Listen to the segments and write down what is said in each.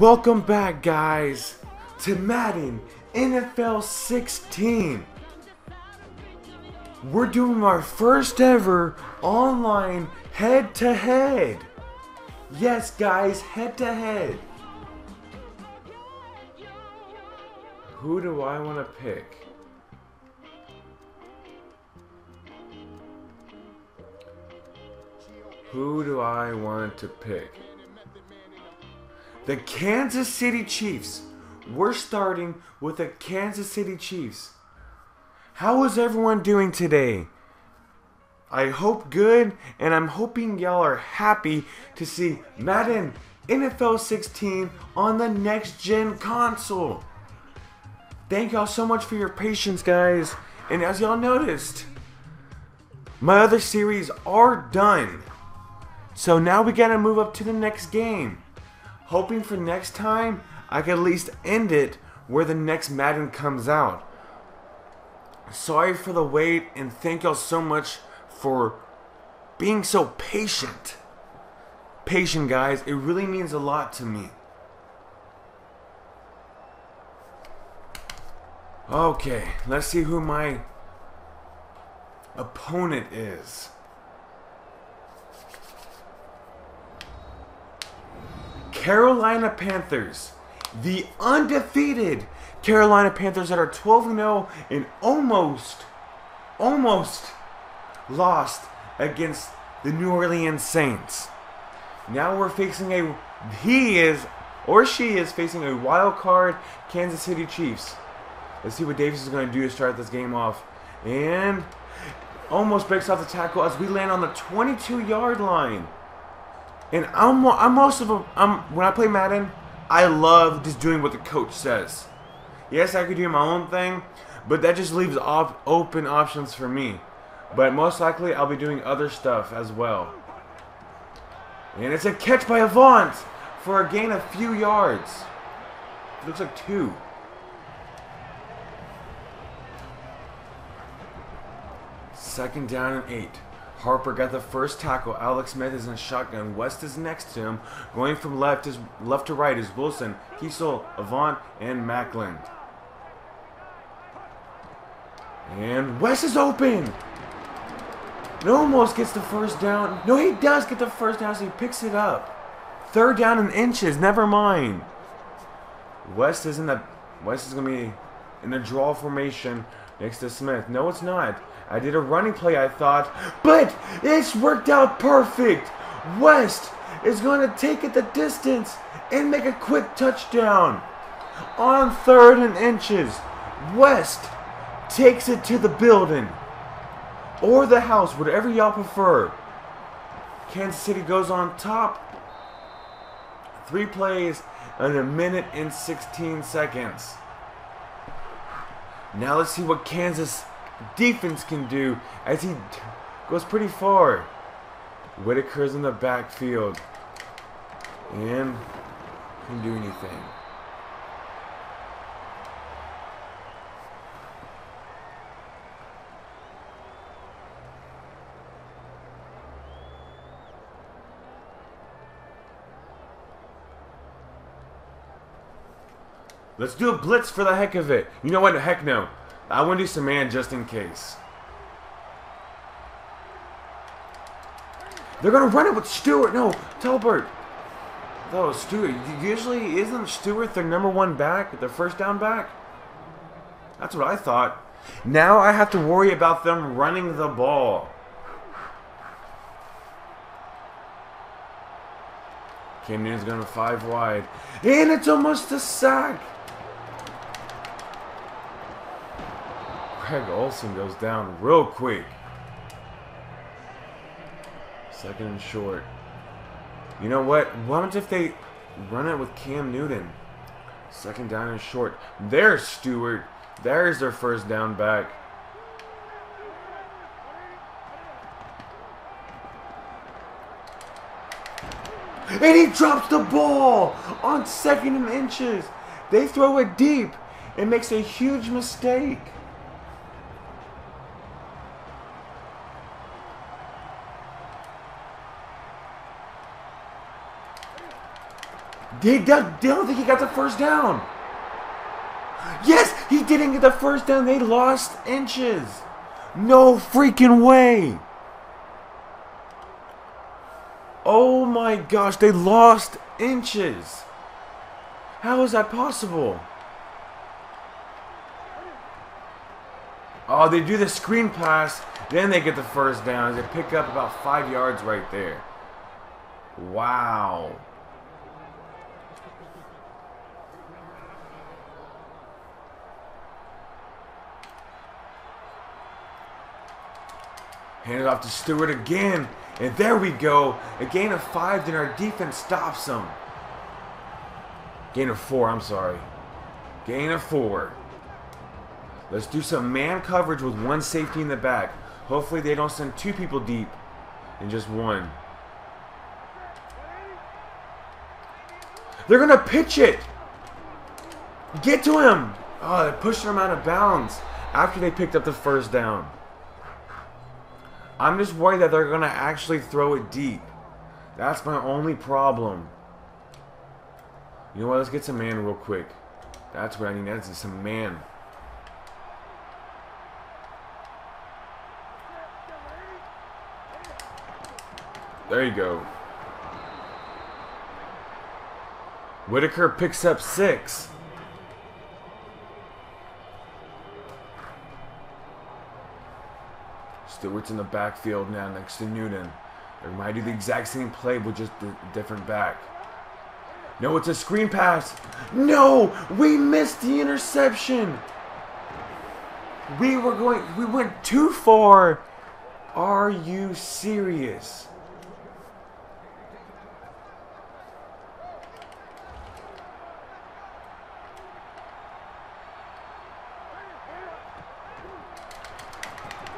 Welcome back, guys, to Madden NFL 16. We're doing our first ever online head-to-head. Yes, guys, head-to-head. Who do I want to pick? Who do I want to pick? The Kansas City Chiefs. We're starting with the Kansas City Chiefs. How is everyone doing today? I hope good, and I'm hoping y'all are happy to see Madden NFL 16 on the next-gen console. Thank y'all so much for your patience, guys. And as y'all noticed, my other series are done. So now we gotta move up to the next game. Hoping for next time, I can at least end it where the next Madden comes out. Sorry for the wait, and thank y'all so much for being so patient. Patient, guys, it really means a lot to me. Okay, let's see who my opponent is. Carolina Panthers, the undefeated Carolina Panthers that are 12-0 and almost lost against the New Orleans Saints. Now we're facing she is facing a wild card Kansas City Chiefs. Let's see what Davis is going to do to start this game off. And almost breaks off the tackle as we land on the 22-yard line. And when I play Madden, I love just doing what the coach says. Yes, I could do my own thing, but that just leaves open options for me. But most likely, I'll be doing other stuff as well. And it's a catch by Avant for a gain of few yards. It looks like 2. Second down and 8. Harper got the first tackle. Alex Smith is in a shotgun. West is next to him. Going from left to right is Wilson, Kiesel, Avant, and Macklin. And West is open. It almost gets the first down. No, he does get the first down, so he picks it up. Third down and inches. Never mind. West is gonna be in a draw formation next to Smith. No, it's not. I did a running play, I thought, but it's worked out perfect. West is going to take it the distance and make a quick touchdown. On third and inches, West takes it to the building or the house, whatever y'all prefer. Kansas City goes on top. 3 plays in 1 minute and 16 seconds. Now let's see what Kansas defense can do as he goes pretty far. Whitaker's in the backfield and can do anything. Let's do a blitz for the heck of it. You know what? Heck no. I want to do some man just in case. They're going to run it with Stewart. No, Talbert. No, Stewart. Usually, isn't Stewart their number 1 back? Their first down back? That's what I thought. Now I have to worry about them running the ball. Cam Newton's going to 5 wide. And it's almost a sack. Greg Olsen goes down real quick. Second and short. You know what? What if they run it with Cam Newton? Second down and short. There's Stewart. There's their first down back. And he drops the ball on second and inches. They throw it deep and makes a huge mistake. They don't think he got the first down. Yes, he didn't get the first down. They lost inches. No freaking way. Oh my gosh, they lost inches. How is that possible? Oh, they do the screen pass, then they get the first down. They pick up about 5 yards right there. Wow. Hand it off to Stewart again. And there we go. A gain of 5, then our defense stops them. Gain of 4, I'm sorry. Gain of 4. Let's do some man coverage with one safety in the back. Hopefully they don't send 2 people deep and just 1. They're going to pitch it. Get to him. Oh, they're pushing him out of bounds after they picked up the first down. I'm just worried that they're going to actually throw it deep. That's my only problem. You know what? Let's get some man real quick. That's what I need. That's some man. There you go. Whitaker picks up 6. Stewart's in the backfield now next to Newton. They might do the exact same play with just a different back. No, it's a screen pass. No, we missed the interception. We went too far. Are you serious?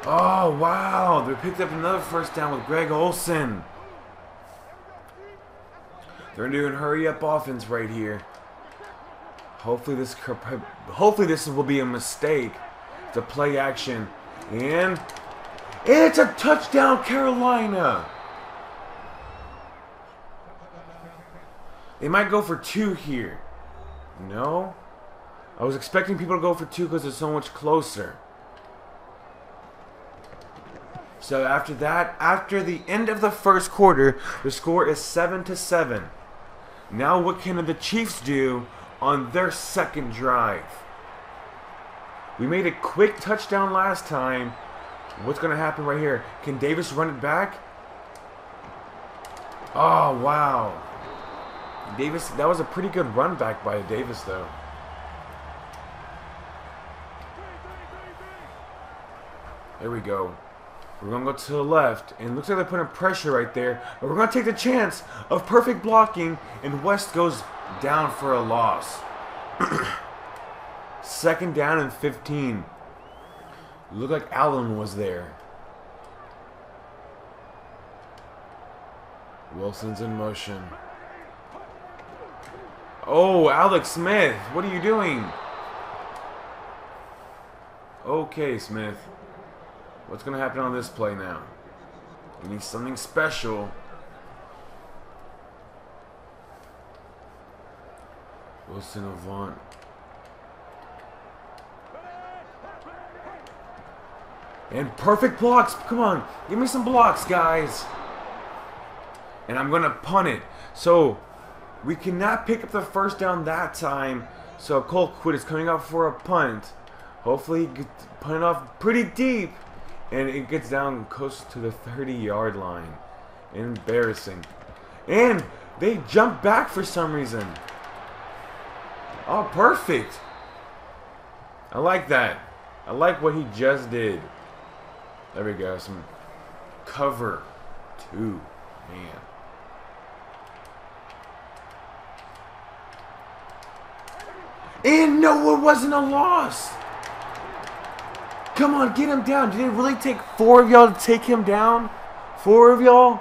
Oh, wow. They picked up another first down with Greg Olsen. They're doing hurry-up offense right here. Hopefully this will be a mistake. It's a play action. And it's a touchdown, Carolina. They might go for 2 here. No. I was expecting people to go for 2 because it's so much closer. So after that, after the end of the first quarter, the score is 7-7. Now what can the Chiefs do on their second drive? We made a quick touchdown last time. What's going to happen right here? Can Davis run it back? Oh, wow. Davis, that was a pretty good run back by Davis, though. There we go. We're going to go to the left, and it looks like they're putting pressure right there. But we're going to take the chance of perfect blocking, and West goes down for a loss. Second down and 15. It looked like Allen was there. Wilson's in motion. Oh, Alex Smith, what are you doing? Okay, Smith. What's going to happen on this play now? We need something special. Wilson Avant. And perfect blocks. Come on. Give me some blocks, guys. And I'm going to punt it. So we cannot pick up the first down that time. So Cole Quitt is coming up for a punt. Hopefully he can punt it off pretty deep. And it gets down close to the 30-yard line. Embarrassing. And they jump back for some reason. Oh, perfect. I like that. I like what he just did. There we go. Some cover 2. Man. And no, it wasn't a loss. Come on, get him down. Did it really take 4 of y'all to take him down? 4 of y'all?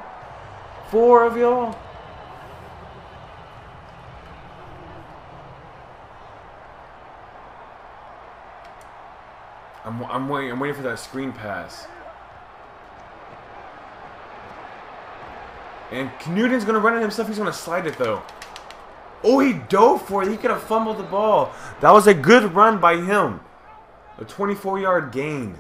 4 of y'all? I'm waiting for that screen pass. And Newton's gonna run it himself. He's gonna slide it though. Oh, he dove for it. He could have fumbled the ball. That was a good run by him. A 24-yard gain.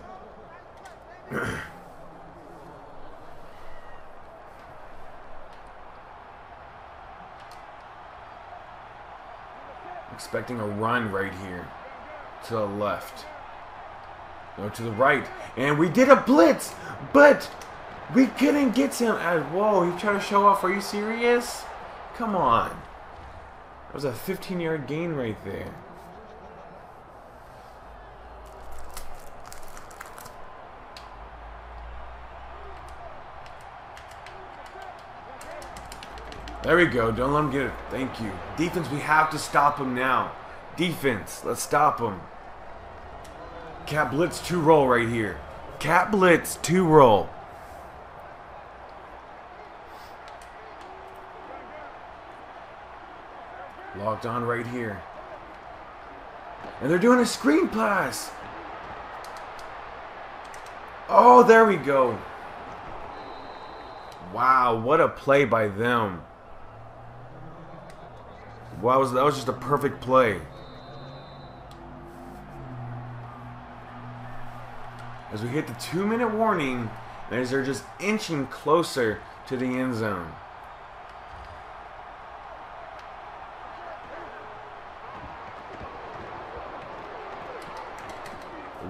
Expecting a run right here. To the left. No, to the right. And we did a blitz, but we couldn't get him. Whoa, he tried to show off. Are you serious? Come on. That was a 15-yard gain right there. There we go. Don't let him get it. Thank you. Defense, we have to stop him now. Defense, let's stop him. Cat blitz two roll right here. Cat blitz two roll. Locked on right here. And they're doing a screen pass. Oh, there we go. Wow, what a play by them. Wow, that was just a perfect play. As we hit the 2-minute warning, and as they're just inching closer to the end zone.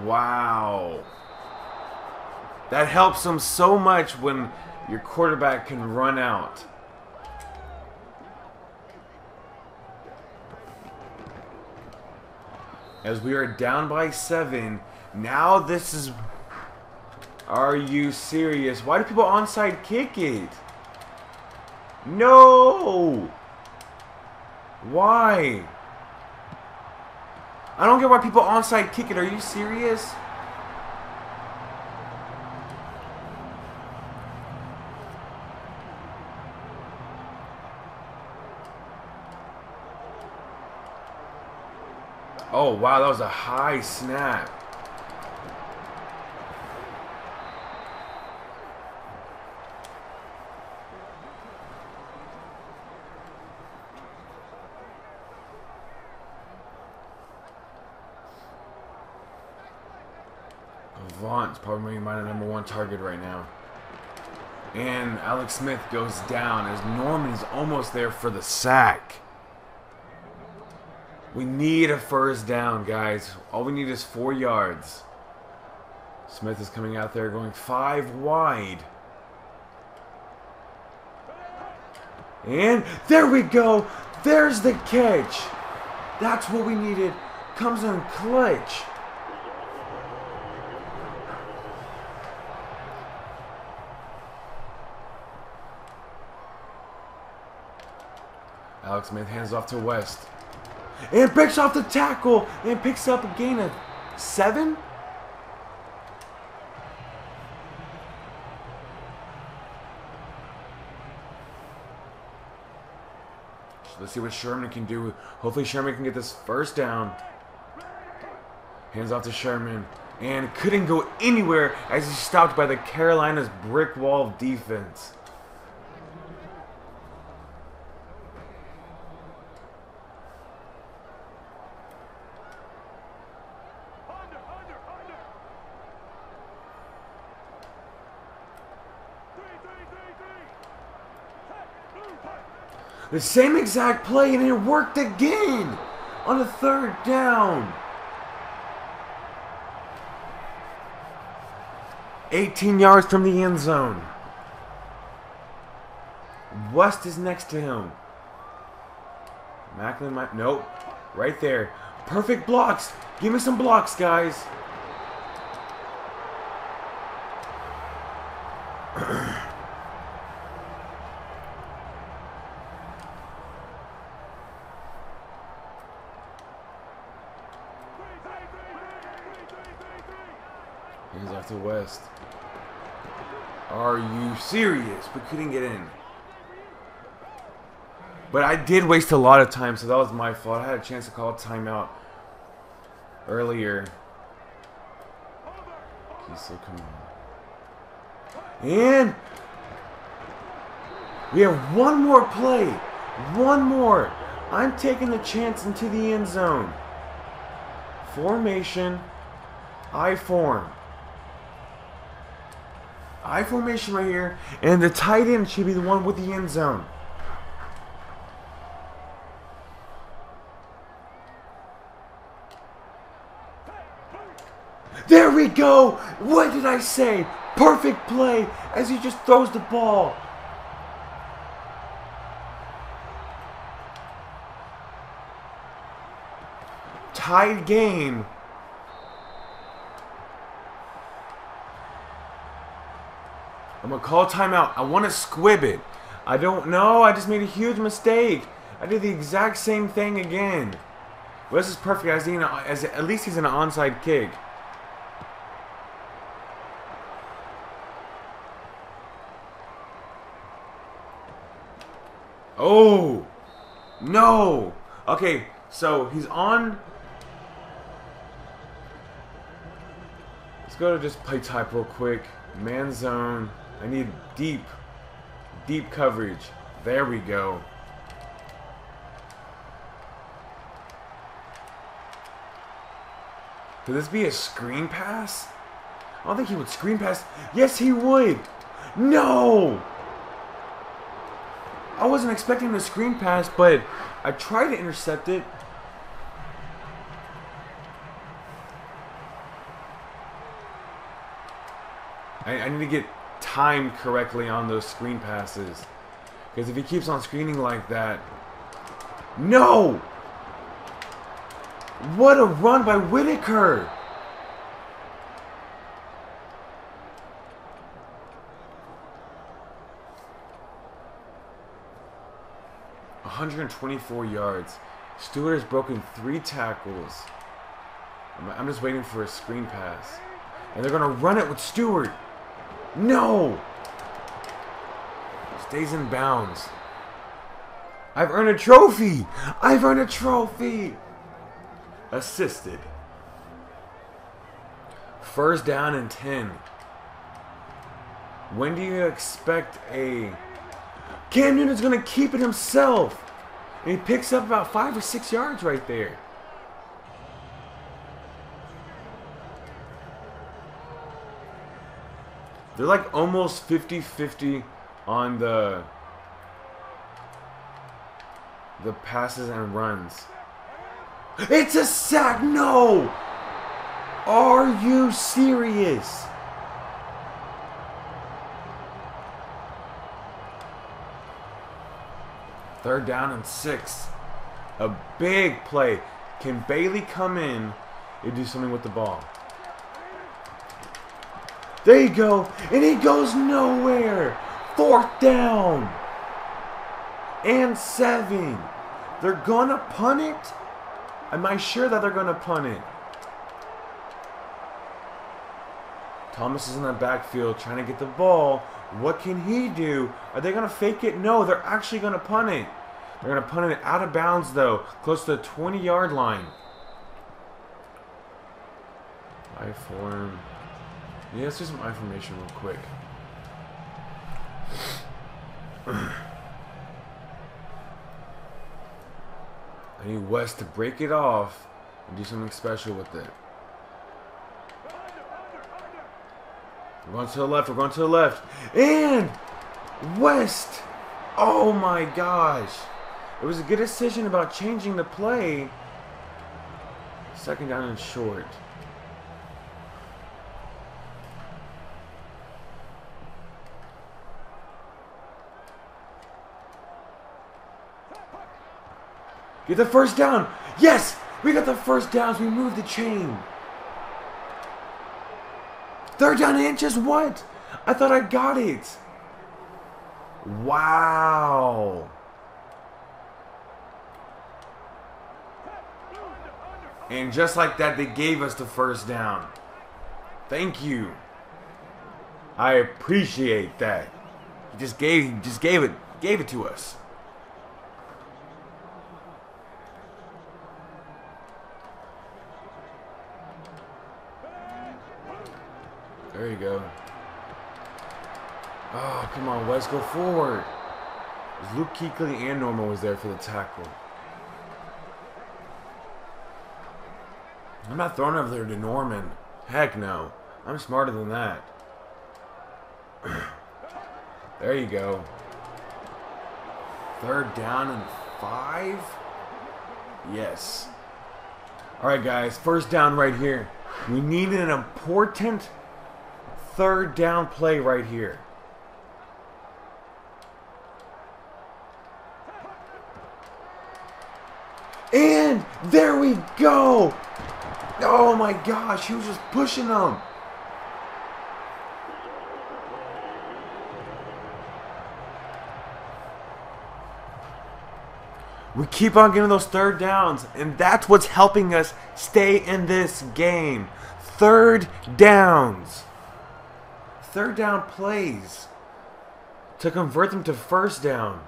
Wow. That helps them so much when your quarterback can run out. As we are down by 7, now this is... Are you serious? Why do people onside kick it? No! Why? I don't get why people onside kick it. Are you serious? Oh, wow, that was a high snap. Vaughn's probably my #1 target right now. And Alex Smith goes down as Norman's almost there for the sack. We need a first down, guys. All we need is 4 yards. Smith is coming out there going 5 wide. And there we go. There's the catch. That's what we needed. Comes in clutch. Alex Smith hands off to West. And breaks off the tackle and picks up a gain of 7. So let's see what Sherman can do. Hopefully Sherman can get this first down. Hands off to Sherman. And couldn't go anywhere as he's stopped by the Carolina's brick wall of defense. The same exact play, and it worked again on a 3rd down. 18 yards from the end zone. West is next to him. Macklin might... Nope. Right there. Perfect blocks. Give me some blocks, guys. He's off to West. Are you serious? We couldn't get in. But I did waste a lot of time, so that was my fault. I had a chance to call timeout earlier. He's still coming. And we have one more play. One more. I'm taking the chance into the end zone. Formation. I formation right here, and the tight end should be the one with the end zone. There we go! What did I say? Perfect play as he just throws the ball. Tied game. I'm going to call timeout. I want to squib it. I don't know. I just made a huge mistake. I did the exact same thing again. Well, this is perfect. At least he's in an onside kick. Oh, no. Okay, so he's on. Let's go to just play type real quick. Man zone. I need deep coverage. There we go. Could this be a screen pass? I don't think he would screen pass. Yes, he would. No! I wasn't expecting the screen pass, but I tried to intercept it. I need to get timed correctly on those screen passes, because if he keeps on screening like that... No! What a run by Whitaker! ...124 yards. Stewart has broken 3 tackles. I'm just waiting for a screen pass. And they're going to run it with Stewart. No! Stays in bounds. I've earned a trophy! I've earned a trophy! Assisted. First down and 10. When do you expect a... Cam Newton's going to keep it himself. And he picks up about 5 or 6 yards right there. They're like almost 50-50 on the passes and runs. It's a sack! No! Are you serious? Third down and 6. A big play. Can Bailey come in and do something with the ball? There you go. And he goes nowhere. Fourth down. And 7. They're going to punt it? Am I sure that they're going to punt it? Thomas is in the backfield trying to get the ball. What can he do? Are they going to fake it? No, they're actually going to punt it. They're going to punt it out of bounds, though. Close to the 20-yard line. I form. Yeah, let's do some I formation real quick. I need West to break it off and do something special with it. We're going to the left. We're going to the left. And West. Oh, my gosh. It was a good decision about changing the play. Second down and short. Get the first down. Yes, we got the first downs. We moved the chain. Third down and just what? I thought I got it. Wow. And just like that, they gave us the first down. Thank you. I appreciate that. You just gave it to us. There you go. Oh, come on, Wes, go forward. Luke Kuechly and Norman was there for the tackle. I'm not throwing over there to Norman. Heck no. I'm smarter than that. There you go. Third down and 5? Yes. Alright guys, first down right here. We need an important third down play right here. And there we go! Oh my gosh, he was just pushing them. We keep on getting those third downs, and that's what's helping us stay in this game. Third downs. Third down plays to convert them to first down.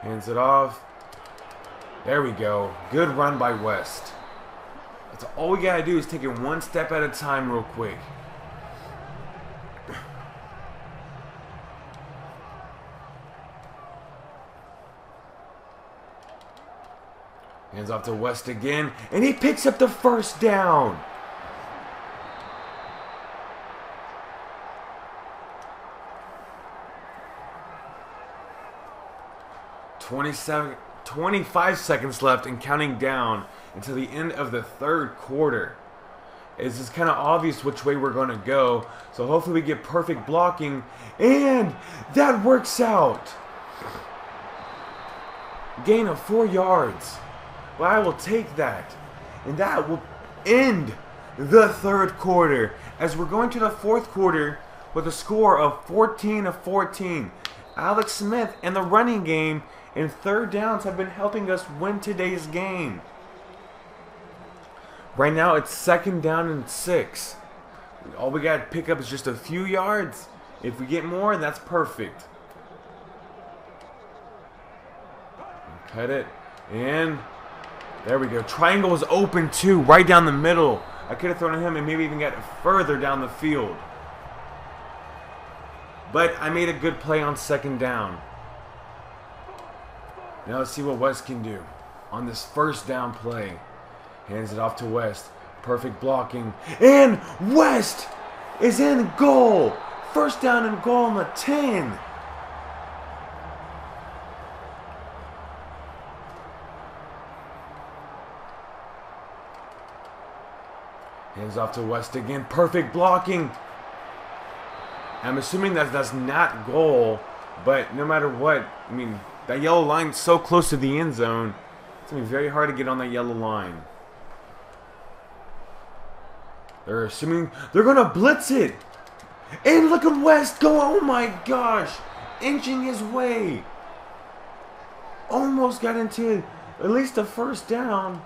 Hands it off. There we go. Good run by West. That's all we gotta do is take it one step at a time real quick. Hands off to West again, and he picks up the first down. Twenty-seven. 25 seconds left and counting down until the end of the third quarter. It's just kind of obvious which way we're going to go, so hopefully we get perfect blocking, and that works out. Gain of 4 yards. Well, I will take that, and that will end the third quarter as we're going to the fourth quarter with a score of 14-14. Alex Smith and the running game and third downs have been helping us win today's game. Right now it's second down and 6. All we got to pick up is just a few yards. If we get more, that's perfect. Cut it. And there we go. Triangle is open too, right down the middle. I could have thrown him and maybe even got further down the field. But I made a good play on second down. Now let's see what West can do on this first down play. Hands it off to West. Perfect blocking. And West is in goal. First down and goal on the 10. Hands off to West again. Perfect blocking. I'm assuming that that's not goal, but no matter what, I mean, that yellow line's so close to the end zone. It's going to be very hard to get on that yellow line. They're assuming they're going to blitz it. And look at West go. Oh my gosh. Inching his way. Almost got into at least a first down.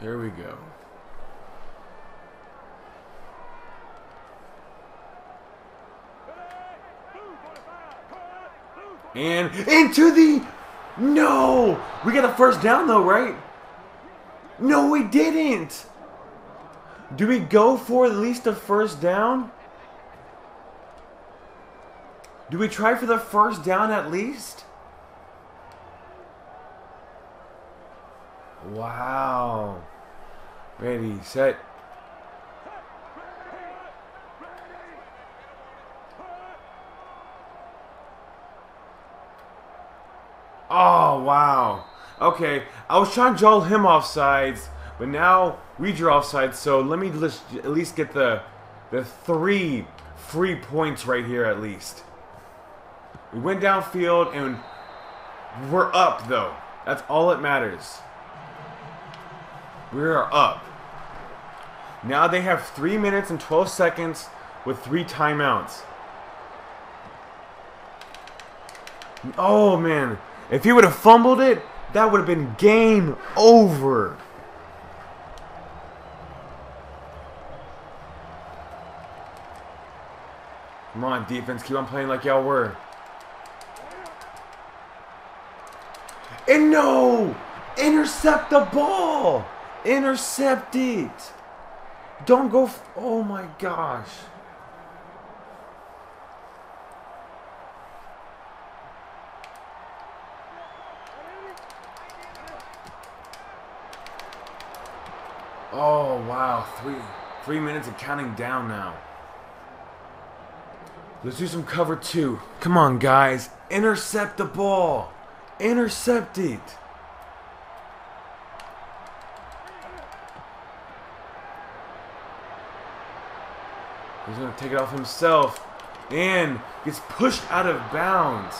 There we go. And into the... No! We got a first down though, right? No, we didn't! Do we go for at least a first down? Do we try for the first down at least? Wow. Ready, set. Oh, wow. Okay, I was trying to draw him offsides, but now we drew offsides, so let me at least get the 3 free points right here at least. We went downfield, and we're up, though. That's all that matters. We are up. Now they have 3 minutes and 12 seconds with 3 timeouts. Oh, man. If he would have fumbled it, that would have been game over. Come on, defense. Keep on playing like y'all were. And no! Intercept the ball! Intercept it. Don't go. Oh my gosh. Oh wow, three minutes of counting down now. Let's do some cover two. Come on, guys. Intercept the ball. Intercept it. He's going to take it off himself. And gets pushed out of bounds.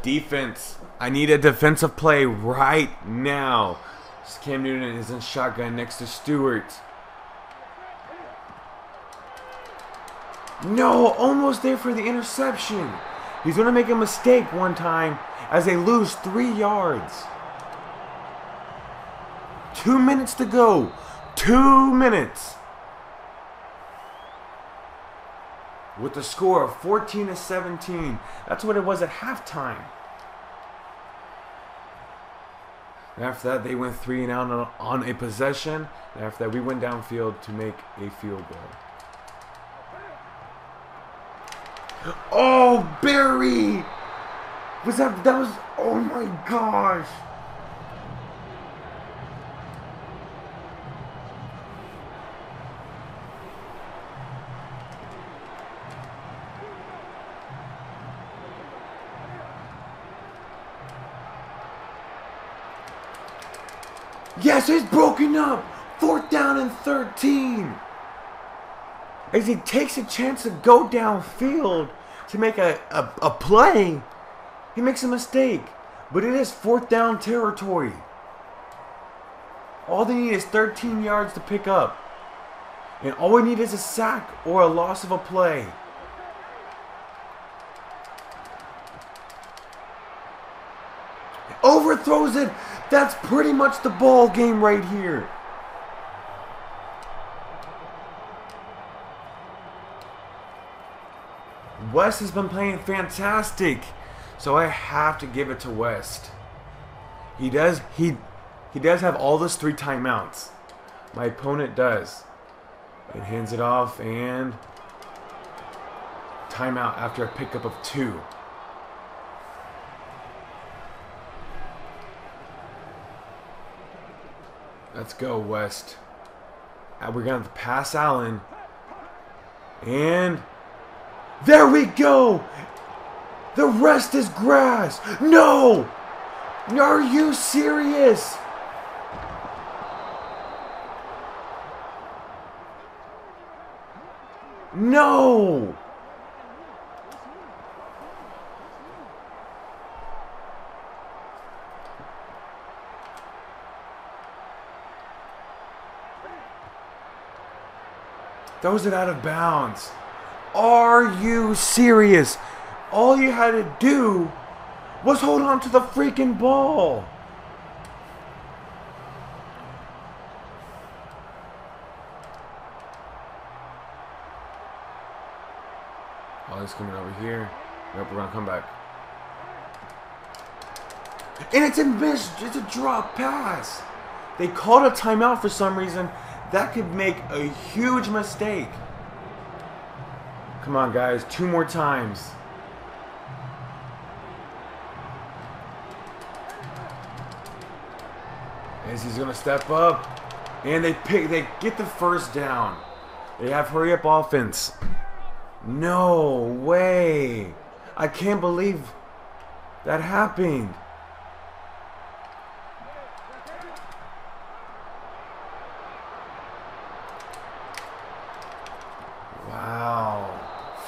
Defense. I need a defensive play right now. Cam Newton is in shotgun next to Stewart. No, almost there for the interception. He's going to make a mistake one time as they lose 3 yards. 2 minutes to go. 2 minutes. With the score of 14-17. That's what it was at halftime. After that, they went 3 and out on a possession. And after that, we went downfield to make a field goal. Oh, Barry! Was that... That was... Oh, my gosh! Yes, it's broken up. 4th down and 13. As he takes a chance to go downfield to make a play, he makes a mistake. But it is 4th down territory. All they need is 13 yards to pick up. And all we need is a sack or a loss of a play. Overthrows it. That's pretty much the ball game right here. West has been playing fantastic, so I have to give it to West. He does have all those 3 timeouts. My opponent does. And hands it off and timeout after a pickup of 2. Let's go, West. We're going to pass Allen. And there we go. The rest is grass. No. Are you serious? No. Throws it out of bounds. Are you serious? All you had to do was hold on to the freaking ball. Oh, he's coming over here. Yep, we're gonna come back. And it's a miss. It's a drop pass. They called a timeout for some reason. That could make a huge mistake. Come on, guys. 2 more times. As he's going to step up. And they get the 1st down. They have hurry-up offense. No way. I can't believe that happened. Wow,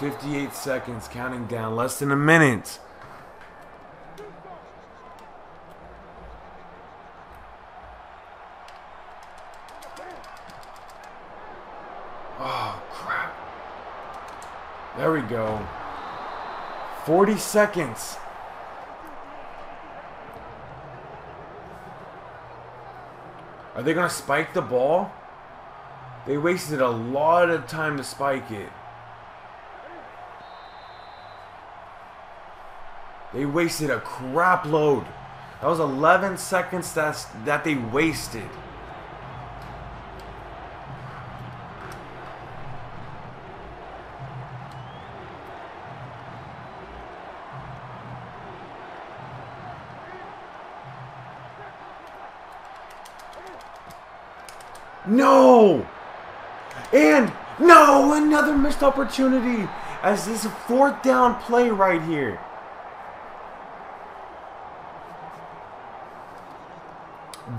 58 seconds, counting down, less than a minute. Oh, crap. There we go. 40 seconds. Are they going to spike the ball? They wasted a lot of time to spike it. They wasted a crap load. That was 11 seconds that they wasted. No! And no! Another missed opportunity as this fourth down play right here.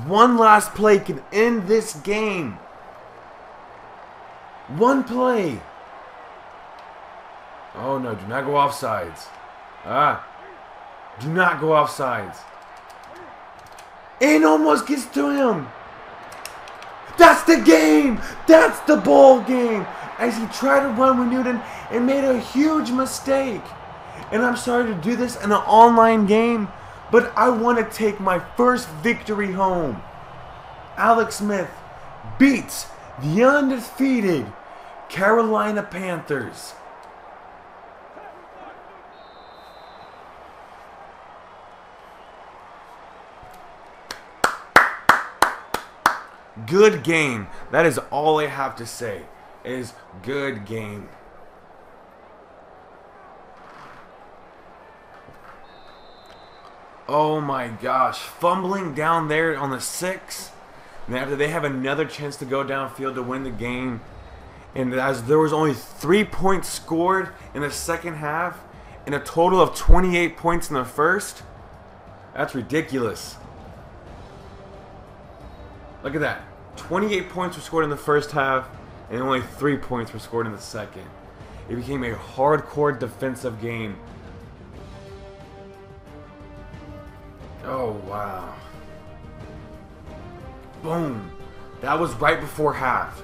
One last play can end this game. One play. Oh no, do not go offsides. Do not go offsides. And almost gets to him. That's the game. That's the ball game. As he tried to run with Newton and made a huge mistake. And I'm sorry to do this in an online game, but I want to take my first victory home. Alex Smith beats the undefeated Carolina Panthers. Good game. That is all I have to say is good game. Oh my gosh, fumbling down there on the 6. And after they have another chance to go downfield to win the game. And as there was only 3 points scored in the second half and a total of 28 points in the first. That's ridiculous. Look at that. 28 points were scored in the first half and only 3 points were scored in the second. It became a hardcore defensive game. Oh, wow. Boom. That was right before half.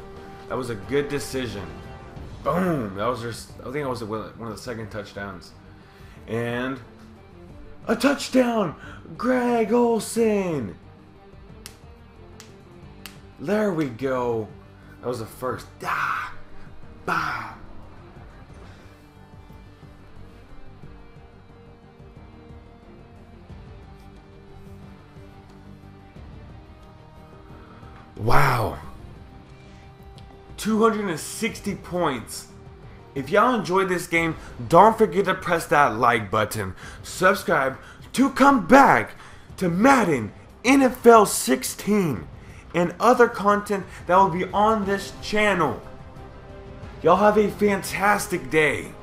That was a good decision. Boom. That was just, I think that was one of the second touchdowns. And a touchdown. Greg Olsen. There we go. That was the first. Ah, bah. Wow, 260 points. If y'all enjoyed this game, don't forget to press that like button, subscribe to come back to Madden NFL 16 and other content that will be on this channel. Y'all have a fantastic day.